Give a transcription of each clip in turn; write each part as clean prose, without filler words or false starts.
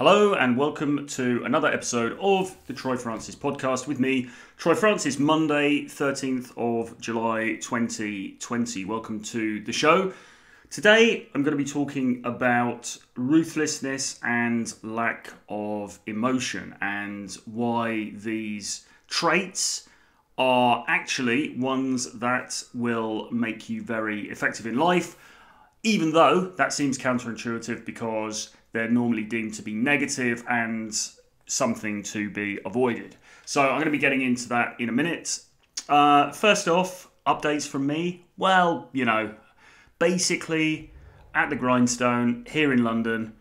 Hello and welcome to another episode of the Troy Francis podcast with me, Troy Francis, Monday, 13th of July, 2020. Welcome to the show. Today, I'm going to be talking about ruthlessness and lack of emotion and why these traits are actually ones that will make you very effective in life, even though that seems counterintuitive because they're normally deemed to be negative and something to be avoided. So I'm going to be getting into that in a minute. First off, updates from me. Well, you know, basically at the grindstone here in London,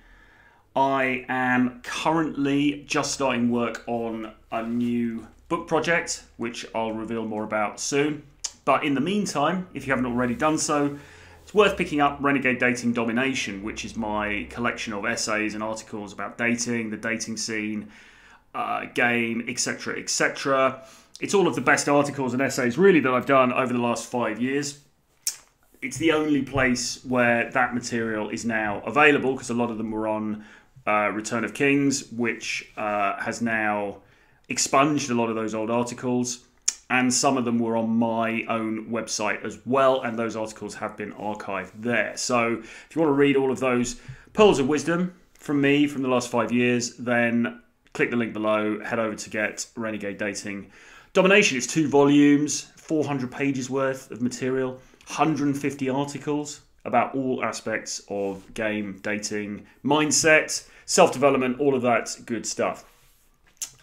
I am currently just starting work on a new book project, which I'll reveal more about soon. But in the meantime, if you haven't already done so, it's worth picking up Renegade Dating Domination, which is my collection of essays and articles about dating, the dating scene, game, etc., etc. It's all of the best articles and essays, really, that I've done over the last 5 years. It's the only place where that material is now available, because a lot of them were on Return of Kings, which has now expunged a lot of those old articles. And some of them were on my own website as well, and those articles have been archived there. So if you want to read all of those pearls of wisdom from me from the last 5 years, then click the link below, head over to get Renegade Dating Domination. It's 2 volumes, 400 pages worth of material, 150 articles about all aspects of game, dating, mindset, self-development, all of that good stuff.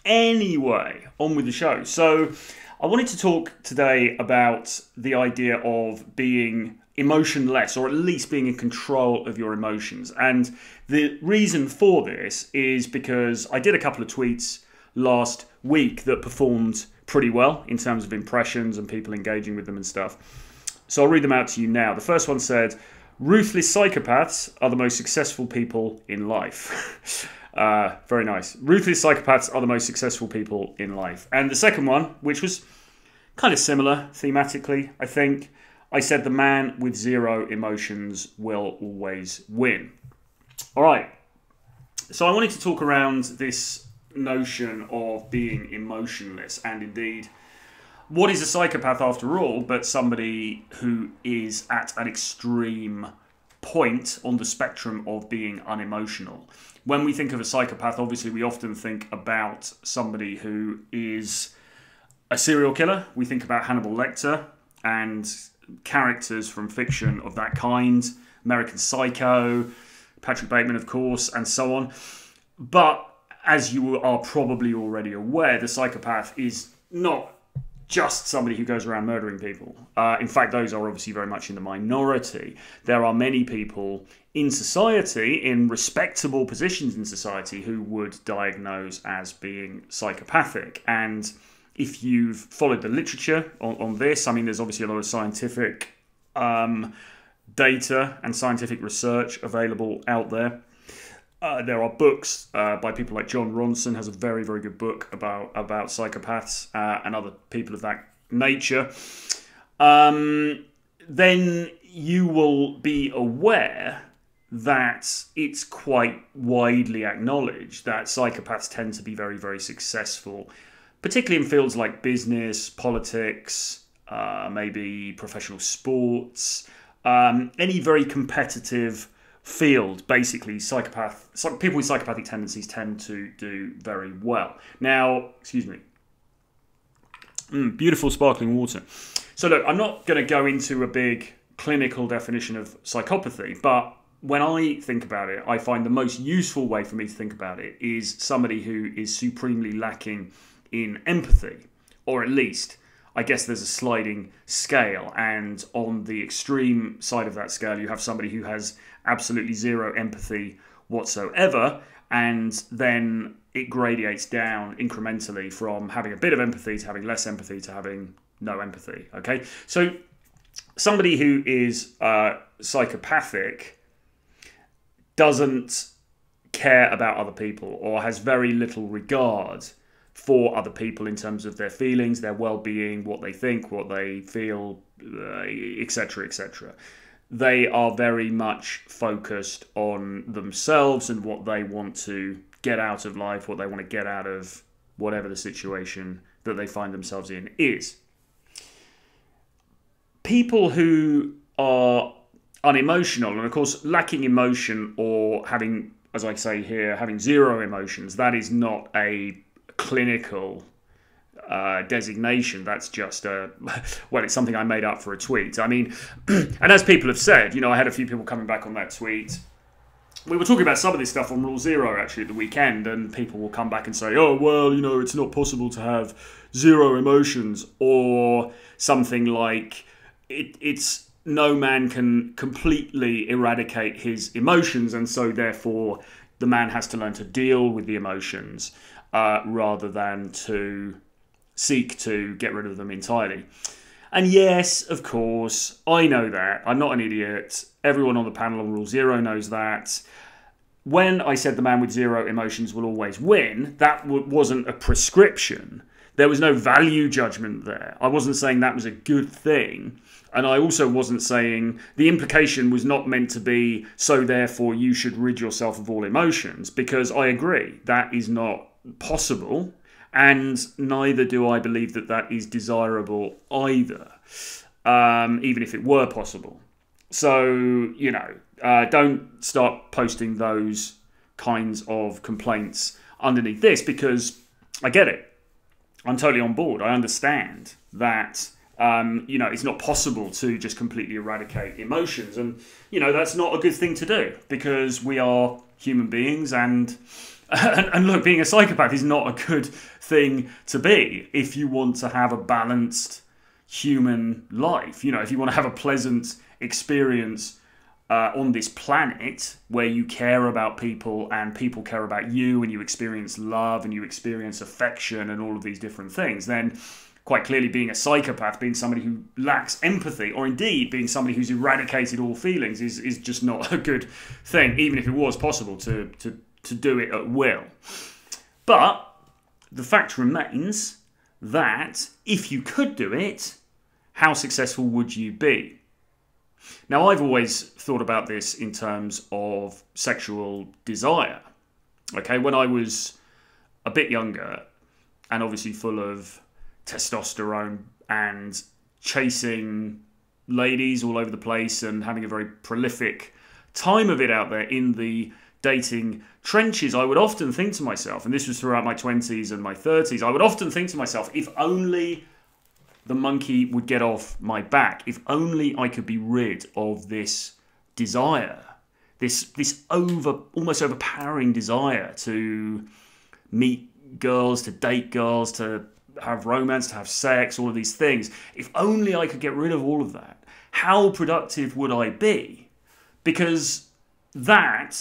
Anyway, on with the show. So I wanted to talk today about the idea of being emotionless, or at least being in control of your emotions. And the reason for this is because I did a couple of tweets last week that performed pretty well in terms of impressions and people engaging with them and stuff. So I'll read them out to you now. The first one said, "Ruthless psychopaths are the most successful people in life." Very nice. Ruthless psychopaths are the most successful people in life. And the second one, which was kind of similar thematically, I think, I said, "The man with zero emotions will always win." All right. So I wanted to talk around this notion of being emotionless, and indeed, what is a psychopath after all but somebody who is at an extreme point on the spectrum of being unemotional. When we think of a psychopath, obviously we often think about somebody who is a serial killer. We think about Hannibal Lecter and characters from fiction of that kind, American Psycho, Patrick Bateman, of course, and so on. But as you are probably already aware, the psychopath is not just somebody who goes around murdering people. In fact, those are obviously very much in the minority. There are many people in society, in respectable positions in society, who would diagnose as being psychopathic. And if you've followed the literature on this, I mean, there's obviously a lot of scientific data and scientific research available out there. There are books by people like John Ronson has a very, very good book about psychopaths and other people of that nature. Then you will be aware that it's quite widely acknowledged that psychopaths tend to be very, very successful, particularly in fields like business, politics, maybe professional sports, any very competitive field. Basically, people with psychopathic tendencies tend to do very well. Now, excuse me. Beautiful sparkling water. So look, I'm not going to go into a big clinical definition of psychopathy, but when I think about it, I find the most useful way for me to think about it is somebody who is supremely lacking in empathy, or at least, I guess there's a sliding scale, and on the extreme side of that scale, you have somebody who has absolutely zero empathy whatsoever, and then it gradates down incrementally from having a bit of empathy to having less empathy to having no empathy, okay? So somebody who is psychopathic doesn't care about other people, or has very little regard for other people in terms of their feelings, their well-being, what they think, what they feel, etc., etc. They are very much focused on themselves and what they want to get out of life, what they want to get out of whatever the situation that they find themselves in is. People who are unemotional, and of course lacking emotion or having, as I say here, having zero emotions, that is not a clinical designation. That's just a, well, it's something I made up for a tweet. I mean, and as people have said, you know, I had a few people coming back on that tweet. We were talking about some of this stuff on Rule Zero, actually, at the weekend, and people will come back and say, oh, well, you know, it's not possible to have zero emotions, or something like it's no man can completely eradicate his emotions, and so therefore the man has to learn to deal with the emotions rather than to seek to get rid of them entirely. And yes, of course, I know that. I'm not an idiot. Everyone on the panel on Rule Zero knows that. When I said the man with zero emotions will always win, that wasn't a prescription. There was no value judgment there. I wasn't saying that was a good thing. And I also wasn't saying the implication was not meant to be, so therefore you should rid yourself of all emotions, because I agree that is not possible. And neither do I believe that that is desirable either, even if it were possible. So, you know, don't start posting those kinds of complaints underneath this, because I get it. I'm totally on board. I understand that, you know, it's not possible to just completely eradicate emotions. And, you know, that's not a good thing to do, because we are human beings, and look, being a psychopath is not a good thing to be if you want to have a balanced human life. You know, if you want to have a pleasant experience on this planet where you care about people and people care about you and you experience love and you experience affection and all of these different things, then quite clearly being a psychopath, being somebody who lacks empathy, or indeed being somebody who's eradicated all feelings is just not a good thing, even if it was possible to do it at will. But the fact remains that if you could do it, how successful would you be? Now, I've always thought about this in terms of sexual desire. Okay, when I was a bit younger and obviously full of testosterone and chasing ladies all over the place and having a very prolific time of it out there in the dating trenches, I would often think to myself, and this was throughout my 20s and my 30s, I would often think to myself, if only the monkey would get off my back, if only I could be rid of this desire, this almost overpowering desire to meet girls, to date girls, to have romance, to have sex, all of these things. If only I could get rid of all of that, how productive would I be? Because that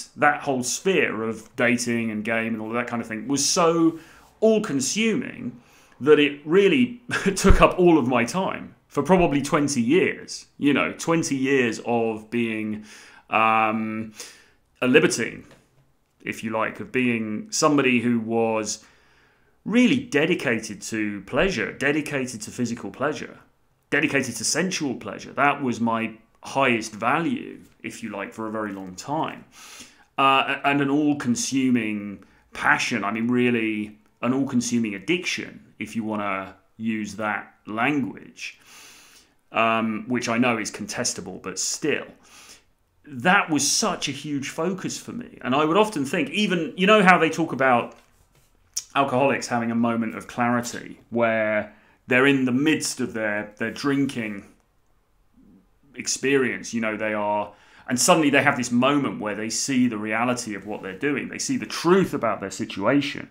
whole sphere of dating and game and all that kind of thing was so all-consuming that it really took up all of my time for probably 20 years. You know, 20 years of being a libertine, if you like, of being somebody who was really dedicated to pleasure, dedicated to physical pleasure, dedicated to sensual pleasure. That was my highest value, if you like, for a very long time, and an all-consuming passion. I mean, really an all-consuming addiction, if you want to use that language, which I know is contestable, but still, that was such a huge focus for me. And I would often think, even, you know how they talk about alcoholics having a moment of clarity where they're in the midst of their drinking experience, you know, they are, and suddenly they have this moment where they see the reality of what they're doing, they see the truth about their situation.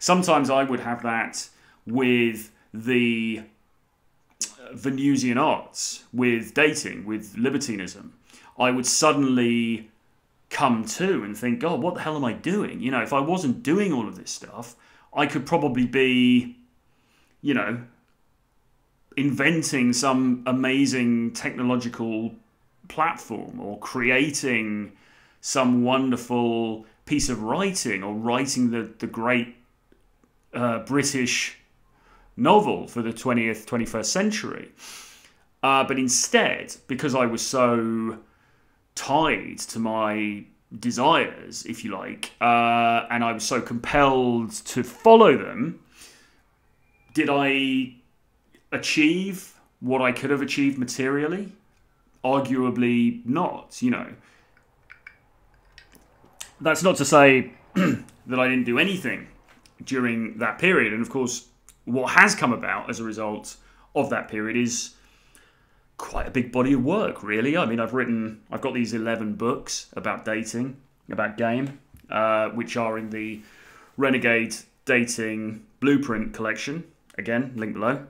Sometimes I would have that with the Venusian arts, with dating, with libertinism. I would suddenly come to and think, God, what the hell am I doing? You know, if I wasn't doing all of this stuff, I could probably be, you know, inventing some amazing technological platform, or creating some wonderful piece of writing, or writing the great British novel for the 20th, 21st century. But instead, because I was so tied to my desires, if you like, and I was so compelled to follow them, did I achieve what I could have achieved materially? Arguably not, you know. That's not to say that I didn't do anything during that period. And of course, what has come about as a result of that period is quite a big body of work, really. I mean, I've got these 11 books about dating, about game, which are in the Renegade Dating Blueprint collection. Again, link below.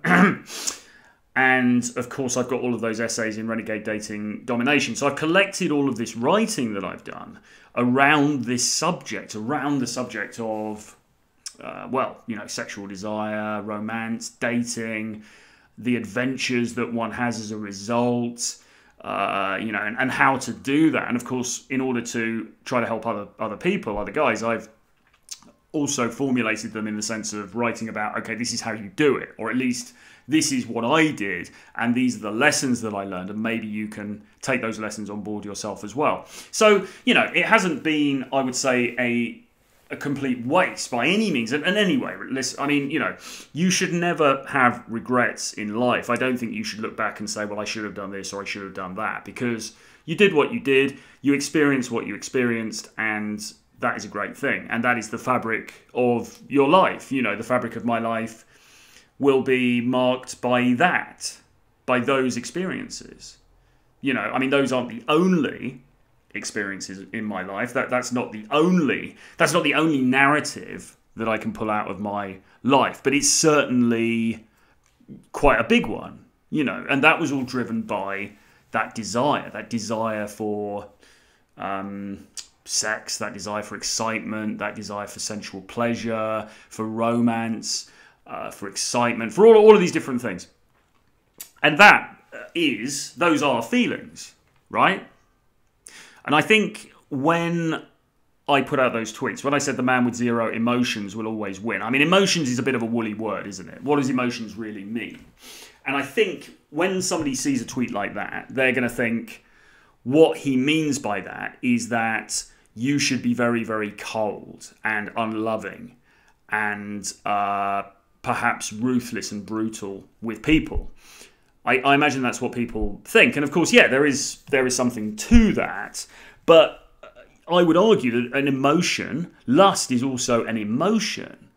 And of course, I've got all of those essays in Renegade Dating Domination. So I've collected all of this writing that I've done around this subject, around the subject of, well, you know, sexual desire, romance, dating, the adventures that one has as a result, you know, and how to do that. And of course, in order to try to help other people, other guys, I've also formulated them in the sense of writing about, okay, this is how you do it, or at least this is what I did, and these are the lessons that I learned, and maybe you can take those lessons on board yourself as well. So, you know, it hasn't been, I would say, a complete waste by any means. And anyway, listen, I mean, you know, you should never have regrets in life. I don't think you should look back and say, well, I should have done this or I should have done that, because you did what you did, you experienced what you experienced, and that is a great thing. And that is the fabric of your life. You know, the fabric of my life will be marked by that, by those experiences. You know, I mean, those aren't the only experiences in my life. That's not the only narrative that I can pull out of my life, but it's certainly quite a big one, you know. And that was all driven by that desire for sex, that desire for excitement, that desire for sensual pleasure, for romance, for excitement, for all of these different things. And those are feelings, right? And I think when I put out those tweets, when I said the man with zero emotions will always win, I mean, emotions is a bit of a woolly word, isn't it? What does emotions really mean? And I think when somebody sees a tweet like that, they're going to think what he means by that is that you should be very, very cold and unloving and perhaps ruthless and brutal with people. I imagine that's what people think. And of course, yeah, there is something to that. But I would argue that an emotion, lust is also an emotion.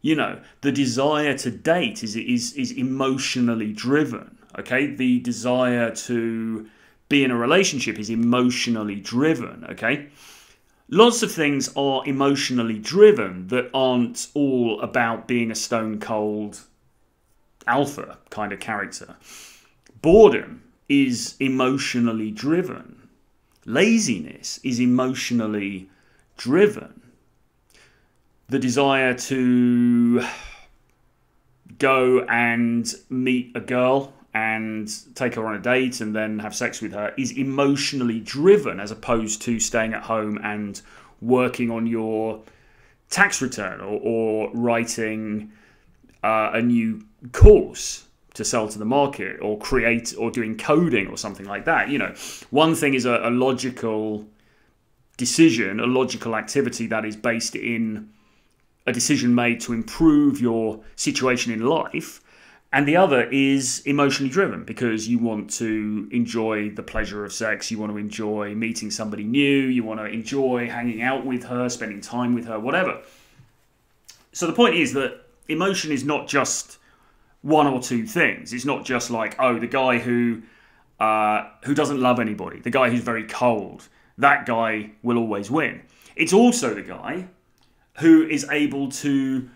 You know, the desire to date is emotionally driven, okay? The desire to be in a relationship is emotionally driven, okay? Lots of things are emotionally driven that aren't all about being a stone cold alpha kind of character. Boredom is emotionally driven. Laziness is emotionally driven. The desire to go and meet a girl and take her on a date and then have sex with her is emotionally driven, as opposed to staying at home and working on your tax return or writing a new course to sell to the market, or create, or doing coding or something like that. You know, one thing is a logical decision, a logical activity that is based in a decision made to improve your situation in life, and the other is emotionally driven because you want to enjoy the pleasure of sex, you want to enjoy meeting somebody new, you want to enjoy hanging out with her, spending time with her, whatever. So the point is that emotion is not just one or two things. It's not just like, oh, the guy who doesn't love anybody, the guy who's very cold, that guy will always win. It's also the guy who is able to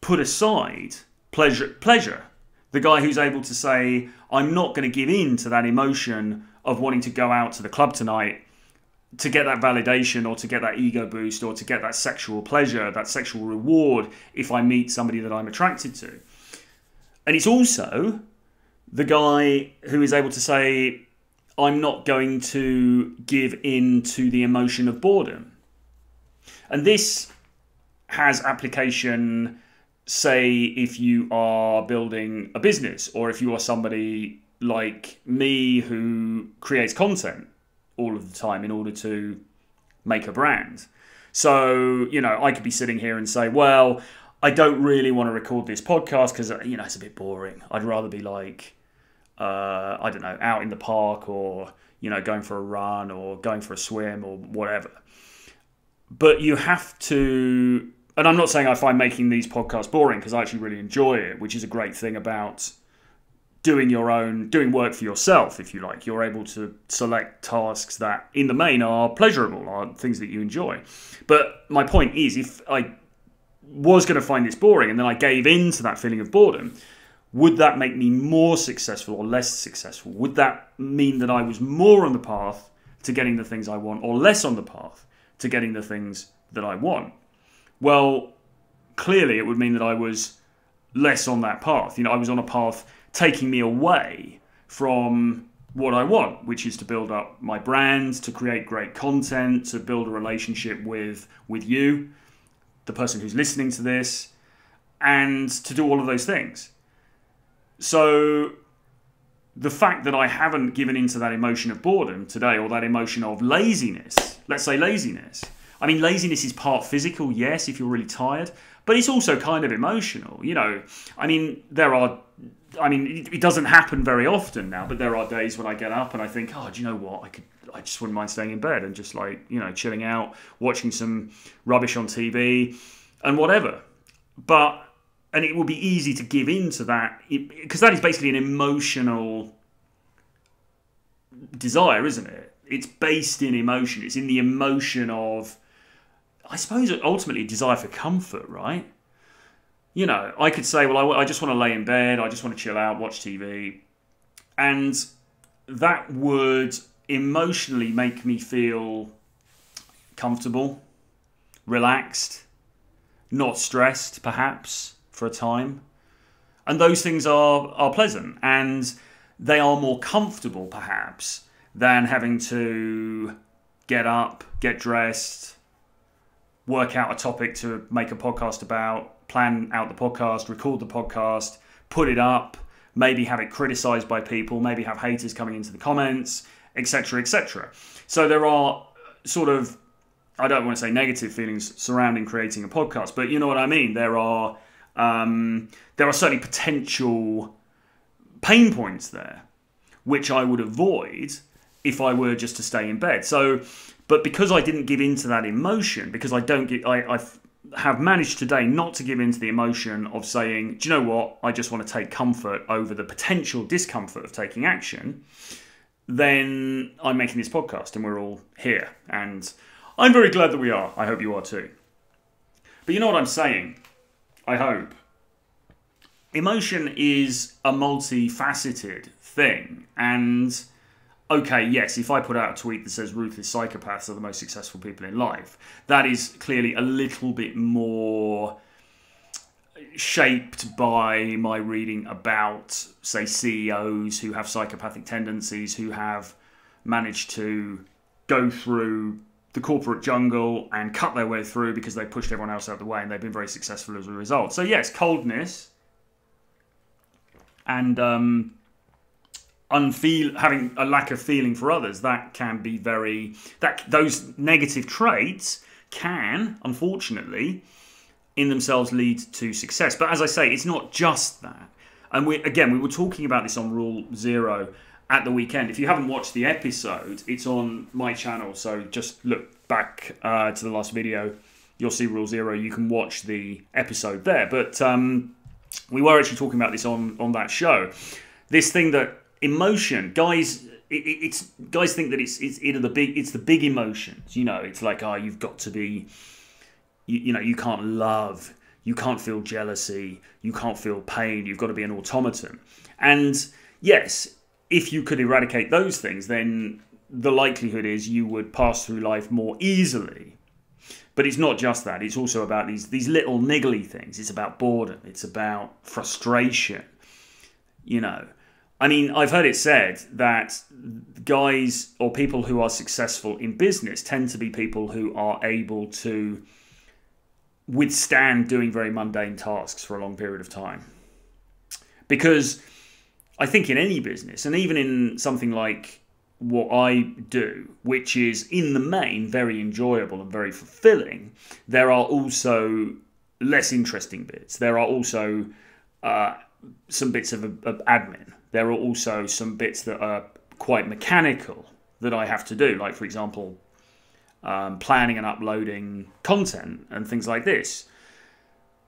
put aside pleasure. The guy who's able to say, I'm not going to give in to that emotion of wanting to go out to the club tonight to get that validation, or to get that ego boost, or to get that sexual pleasure, that sexual reward, if I meet somebody that I'm attracted to. And it's also the guy who is able to say, I'm not going to give in to the emotion of boredom. And this has application, say, if you are building a business, or if you are somebody like me who creates content all of the time in order to make a brand. So, you know, I could be sitting here and say, well, I don't really want to record this podcast because, you know, it's a bit boring. I'd rather be like, I don't know, out in the park or, you know, going for a run or going for a swim or whatever. But you have to, and I'm not saying I find making these podcasts boring because I actually really enjoy it, which is a great thing about doing your own, doing work for yourself, if you like. You're able to select tasks that in the main are pleasurable, are things that you enjoy. But my point is, if I was going to find this boring and then I gave in to that feeling of boredom, would that make me more successful or less successful? Would that mean that I was more on the path to getting the things I want or less on the path to getting the things that I want? Well, clearly it would mean that I was less on that path. You know, I was on a path taking me away from what I want, which is to build up my brand, to create great content, to build a relationship with you, the person who's listening to this, and to do all of those things. So the fact that I haven't given into that emotion of boredom today, or that emotion of laziness, let's say laziness. I mean, laziness is part physical, yes, if you're really tired, but it's also kind of emotional, you know. I mean, there are, I mean, it doesn't happen very often now, but there are days when I get up and I think, oh, do you know what? I just wouldn't mind staying in bed and just like, you know, chilling out, watching some rubbish on TV and whatever. But, and it will be easy to give in to that because that is basically an emotional desire, isn't it? It's based in emotion. It's in the emotion of, I suppose, ultimately desire for comfort, right? You know, I could say, well, I just want to lay in bed. I just want to chill out, watch TV. And that would emotionally make me feel comfortable, relaxed, not stressed, perhaps, for a time. And those things are pleasant. And they are more comfortable, perhaps, than having to get up, get dressed, work out a topic to make a podcast about, plan out the podcast, record the podcast, put it up, maybe have it criticized by people, maybe have haters coming into the comments, etc., etc. So there are sort of, I don't want to say negative feelings surrounding creating a podcast, but you know what I mean? There are certainly potential pain points there, which I would avoid if I were just to stay in bed. So, but because I didn't give into that emotion, because I don't get, I've have managed today not to give in to the emotion of saying, do you know what, I just want to take comfort over the potential discomfort of taking action, then I'm making this podcast and we're all here. And I'm very glad that we are. I hope you are too. But you know what I'm saying? I hope. Emotion is a multifaceted thing. And okay, yes, if I put out a tweet that says ruthless psychopaths are the most successful people in life, that is clearly a little bit more shaped by my reading about, say, CEOs who have psychopathic tendencies, who have managed to go through the corporate jungle and cut their way through because they pushed everyone else out of the way and they've been very successful as a result. So yes, coldness and having a lack of feeling for others, that can be very, those negative traits can, unfortunately, in themselves lead to success. But as I say, it's not just that. And we were talking about this on Rule Zero at the weekend. If you haven't watched the episode, it's on my channel. So just look back to the last video. You'll see Rule Zero. You can watch the episode there. But we were actually talking about this on that show. This thing that emotion, guys think that it's either the big emotions, you know, it's like, oh, you've got to be, you know, you can't love, you can't feel jealousy, you can't feel pain, you've got to be an automaton. And yes, if you could eradicate those things, then the likelihood is you would pass through life more easily. But it's not just that, it's also about these little niggly things. It's about boredom, it's about frustration, you know. I mean, I've heard it said that guys or people who are successful in business tend to be people who are able to withstand doing very mundane tasks for a long period of time. Because I think in any business, and even in something like what I do, which is in the main very enjoyable and very fulfilling, there are also less interesting bits. There are also some bits of admin. There are also some bits that are quite mechanical that I have to do, like, for example, planning and uploading content and things like this.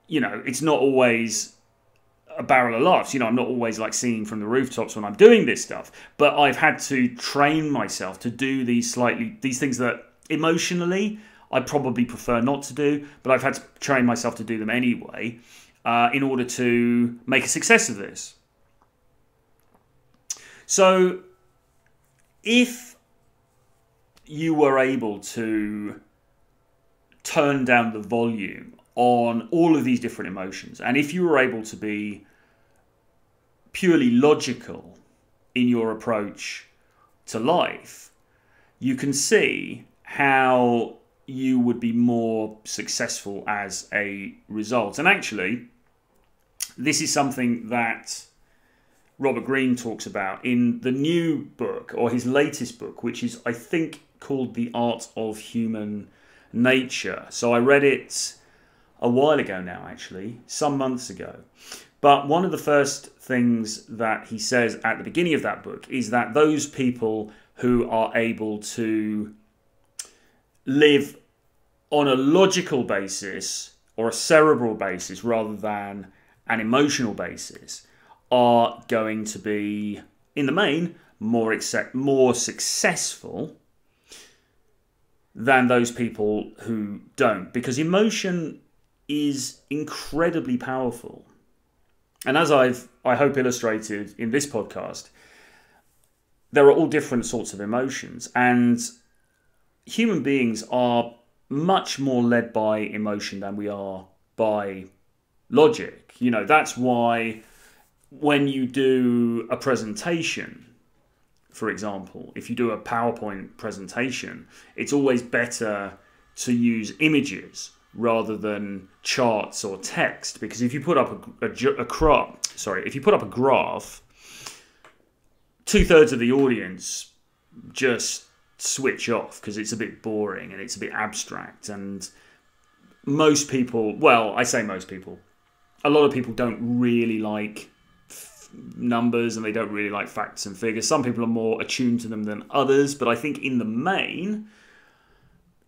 You know, it's not always a barrel of laughs. You know, I'm not always like singing from the rooftops when I'm doing this stuff, but I've had to train myself to do these things that emotionally I probably prefer not to do, but I've had to train myself to do them anyway in order to make a success of this. So if you were able to turn down the volume on all of these different emotions, and if you were able to be purely logical in your approach to life, you can see how you would be more successful as a result. And actually, this is something that Robert Greene talks about in the new book, or his latest book, which is, I think, called The Art of Human Nature. So I read it a while ago now, actually, some months ago. But one of the first things that he says at the beginning of that book is that those people who are able to live on a logical basis or a cerebral basis rather than an emotional basis are going to be, in the main, more successful than those people who don't, because emotion is incredibly powerful. And as I hope illustrated in this podcast, there are all different sorts of emotions, and human beings are much more led by emotion than we are by logic. You know, that's why when you do a presentation, for example, if you do a PowerPoint presentation, it's always better to use images rather than charts or text, because if you put up a graph, two-thirds of the audience just switch off because it's a bit boring and it's a bit abstract. And most people, well, I say most people, a lot of people don't really like numbers, and they don't really like facts and figures. Some people are more attuned to them than others, but I think in the main,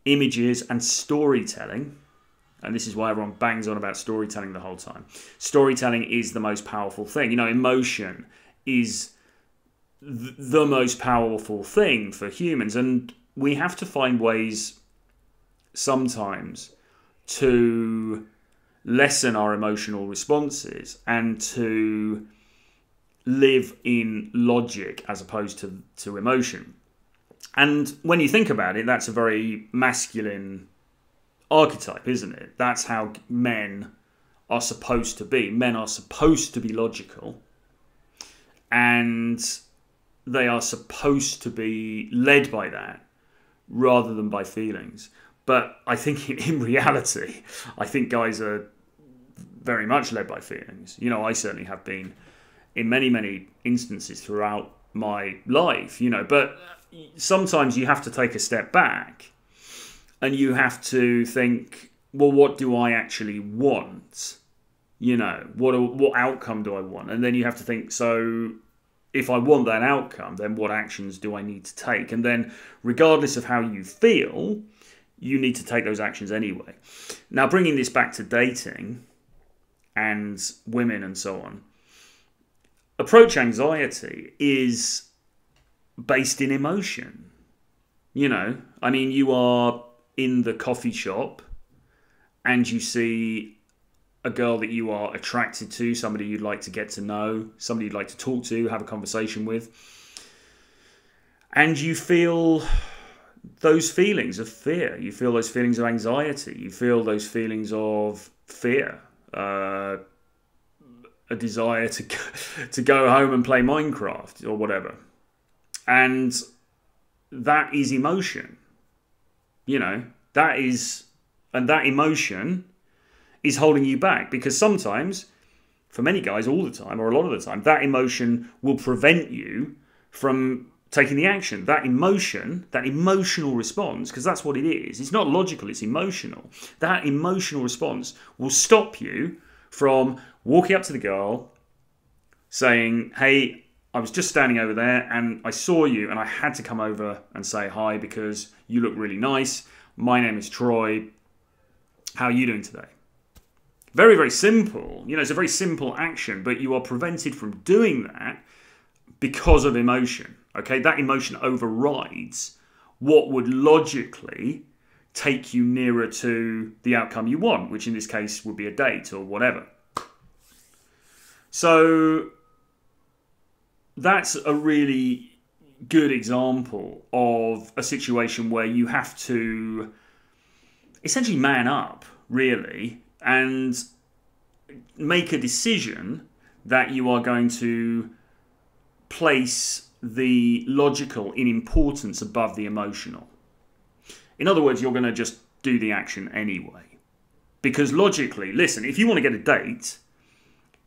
images and storytelling, and this is why everyone bangs on about storytelling the whole time, storytelling is the most powerful thing. You know, emotion is the most powerful thing for humans, and we have to find ways sometimes to lessen our emotional responses and to live in logic as opposed to emotion. And when you think about it, that's a very masculine archetype, isn't it? That's how men are supposed to be. Men are supposed to be logical, and they are supposed to be led by that rather than by feelings. But I think in reality, I think guys are very much led by feelings. You know, I certainly have been in many, many instances throughout my life, you know, but sometimes you have to take a step back and you have to think, well, what do I actually want? You know, what outcome do I want? And then you have to think, so if I want that outcome, then what actions do I need to take? And then regardless of how you feel, you need to take those actions anyway. Now, bringing this back to dating and women and so on, approach anxiety is based in emotion. You know, I mean, you are in the coffee shop and you see a girl that you are attracted to, somebody you'd like to get to know, somebody you'd like to talk to, have a conversation with. And you feel those feelings of fear. You feel those feelings of anxiety. You feel those feelings of fear. A desire to go home and play Minecraft or whatever. And that is emotion. You know, that is, and that emotion is holding you back, because sometimes, for many guys all the time or a lot of the time, that emotion will prevent you from taking the action, that emotion, that emotional response, because that's what it is. It's not logical, it's emotional. That emotional response will stop you from walking up to the girl saying, hey, I was just standing over there and I saw you and I had to come over and say hi because you look really nice. My name is Troy. How are you doing today? Very, very simple. You know, it's a very simple action, but you are prevented from doing that because of emotion. Okay, that emotion overrides what would logically take you nearer to the outcome you want, which in this case would be a date or whatever. So that's a really good example of a situation where you have to essentially man up, really, and make a decision that you are going to place the logical in importance above the emotional. In other words, you're going to just do the action anyway. Because logically, listen, if you want to get a date,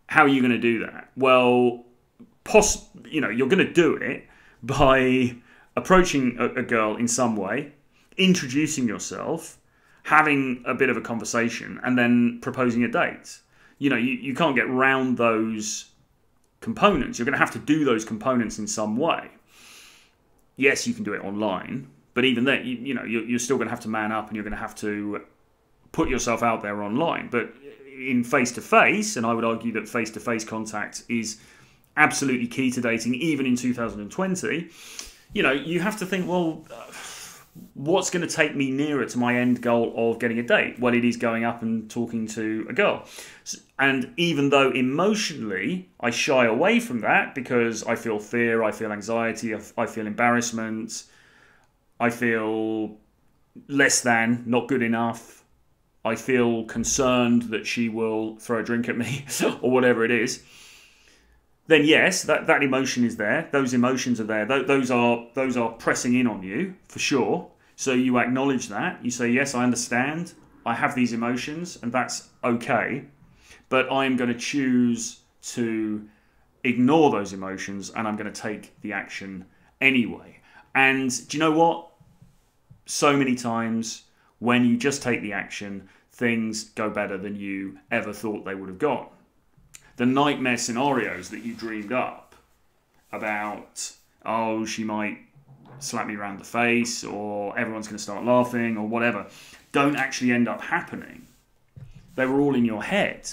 how are you going to do that? Well, you're going to do it by approaching a girl in some way, introducing yourself, having a bit of a conversation, and then proposing a date. You know, you can't get round those components. You're going to have to do those components in some way. Yes, you can do it online, but even then, you're still going to have to man up and you're going to have to put yourself out there online. But in face-to-face, and I would argue that face-to-face contact is absolutely key to dating, even in 2020, you know, you have to think, well, what's going to take me nearer to my end goal of getting a date? Well, it is going up and talking to a girl. And even though emotionally I shy away from that because I feel fear, I feel anxiety, I feel embarrassment, I feel less than, not good enough, I feel concerned that she will throw a drink at me or whatever it is, then yes, that emotion is there. Those emotions are there. Those are pressing in on you, for sure. So you acknowledge that. You say, yes, I understand. I have these emotions, and that's okay. But I am going to choose to ignore those emotions, and I'm going to take the action anyway. And do you know what? So many times when you just take the action, things go better than you ever thought they would have gone. The nightmare scenarios that you dreamed up about, oh, she might slap me around the face or everyone's going to start laughing or whatever, don't actually end up happening. They were all in your head.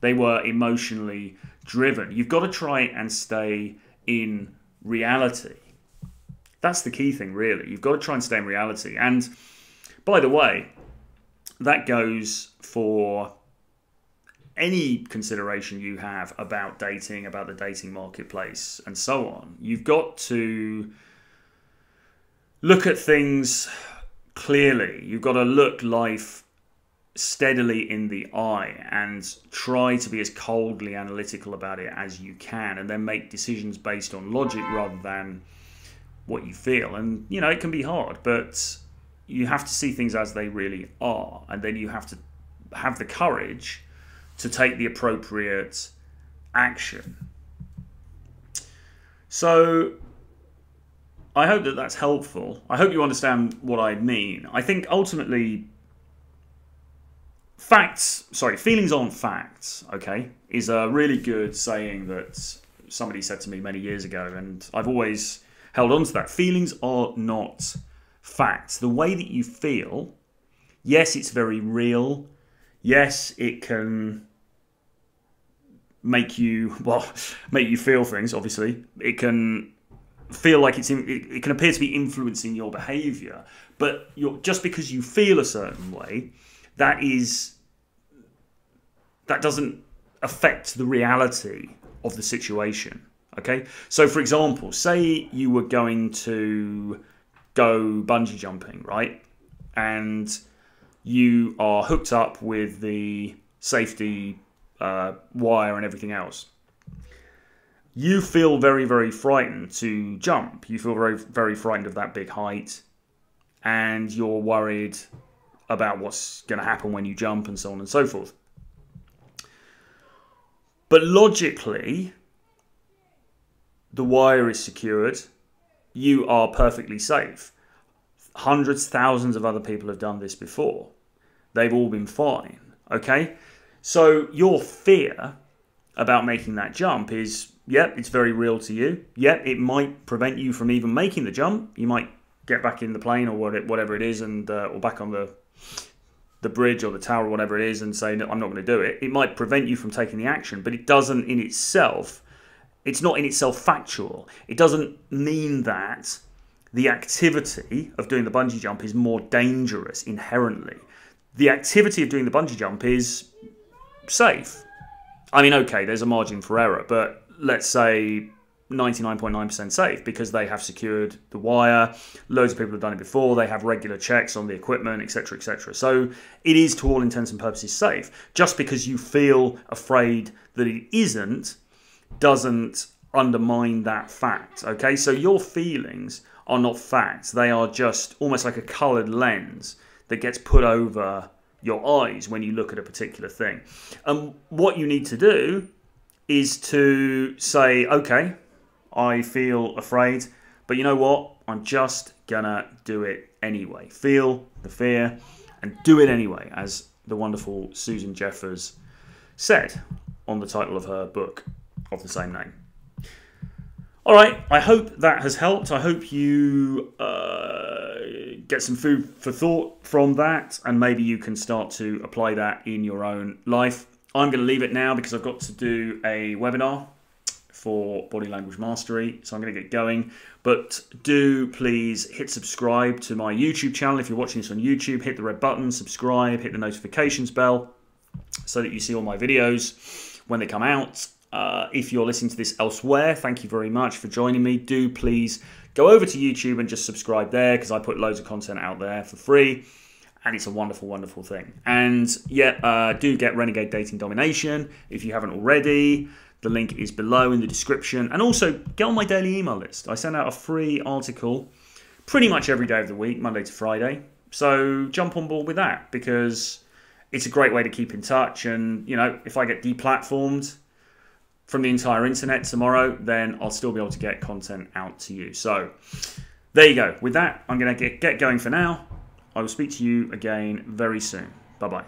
They were emotionally driven. You've got to try and stay in reality. That's the key thing, really. You've got to try and stay in reality. And by the way, that goes for any consideration you have about dating, about the dating marketplace, and so on. You've got to look at things clearly. You've got to look life steadily in the eye and try to be as coldly analytical about it as you can, and then make decisions based on logic rather than what you feel. And, you know, it can be hard, but you have to see things as they really are, and then you have to have the courage to take the appropriate action. So I hope that that's helpful. I hope you understand what I mean. I think ultimately feelings on facts, okay, is a really good saying that somebody said to me many years ago, and I've always held on to that. Feelings are not facts. The way that you feel, yes, it's very real. Yes, it can make you feel things, obviously. It can feel like it can appear to be influencing your behavior, but just because you feel a certain way, that doesn't affect the reality of the situation, okay? So for example, say you were going to go bungee jumping, right? And you are hooked up with the safety wire and everything else. You feel very, very frightened to jump. You feel very, very frightened of that big height, and you're worried about what's going to happen when you jump and so on and so forth. But logically, the wire is secured. you are perfectly safe. Hundreds, thousands of other people have done this before. They've all been fine, okay? So your fear about making that jump is, yep, it's very real to you. Yep, it might prevent you from even making the jump. You might get back in the plane or whatever it is, and or back on the bridge or the tower or whatever it is, and say, no, I'm not going to do it. It might prevent you from taking the action, but it doesn't in itself, it's not in itself factual. It doesn't mean that the activity of doing the bungee jump is more dangerous inherently. The activity of doing the bungee jump is safe. I mean, okay, there's a margin for error, but let's say 99.9% safe because they have secured the wire. Loads of people have done it before. They have regular checks on the equipment, etc., etc. So it is, to all intents and purposes, safe. Just because you feel afraid that it isn't doesn't undermine that fact, okay? So your feelings are not facts. They are just almost like a colored lens that gets put over your eyes when you look at a particular thing. And what you need to do is to say, okay, I feel afraid, but you know what? I'm just gonna do it anyway. Feel the fear and do it anyway, as the wonderful Susan Jeffers said on the title of her book of the same name. All right, I hope that has helped. I hope you get some food for thought from that, and maybe you can start to apply that in your own life. I'm going to leave it now because I've got to do a webinar for body language mastery, so I'm going to get going. But do please hit subscribe to my YouTube channel. If you're watching this on YouTube, hit the red button, subscribe, hit the notifications bell so that you see all my videos when they come out. If you're listening to this elsewhere, thank you very much for joining me. Do please go over to YouTube and just subscribe there, because I put loads of content out there for free, and it's a wonderful, wonderful thing. And yeah, do get Renegade Dating Domination if you haven't already. The link is below in the description. And also, get on my daily email list. I send out a free article pretty much every day of the week, Monday to Friday. So jump on board with that, because it's a great way to keep in touch. And, you know, if I get deplatformed from the entire internet tomorrow, then I'll still be able to get content out to you. So there you go. With that, I'm going to get going for now. I will speak to you again very soon. Bye-bye.